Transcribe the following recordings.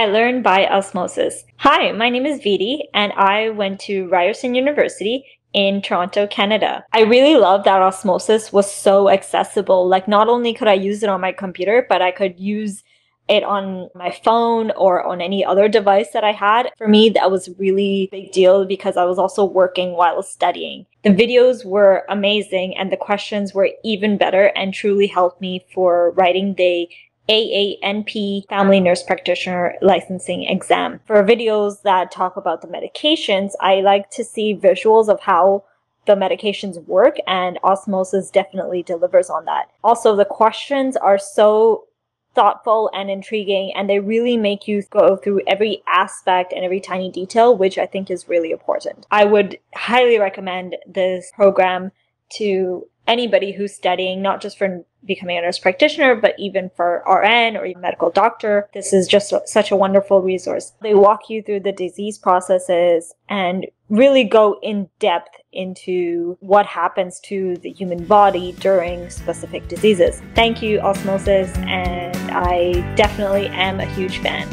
I learn by osmosis. Hi, my name is Vidhi, and I went to Ryerson University in Toronto, Canada. I really loved that osmosis was so accessible. Like, not only could I use it on my computer, but I could use it on my phone or on any other device that I had. For me, that was a really big deal because I was also working while studying. The videos were amazing and the questions were even better and truly helped me for writing the AANP Family Nurse Practitioner Licensing Exam. For videos that talk about the medications, I like to see visuals of how the medications work, and osmosis definitely delivers on that. Also, the questions are so thoughtful and intriguing, and they really make you go through every aspect and every tiny detail, which I think is really important. I would highly recommend this program to anybody who's studying, not just for becoming a nurse practitioner, but even for RN or even medical doctor. This is just such a wonderful resource. They walk you through the disease processes and really go in depth into what happens to the human body during specific diseases. Thank you, Osmosis, and I definitely am a huge fan.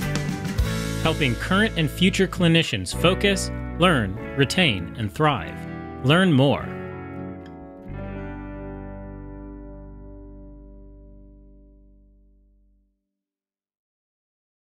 Helping current and future clinicians focus, learn, retain, and thrive. Learn more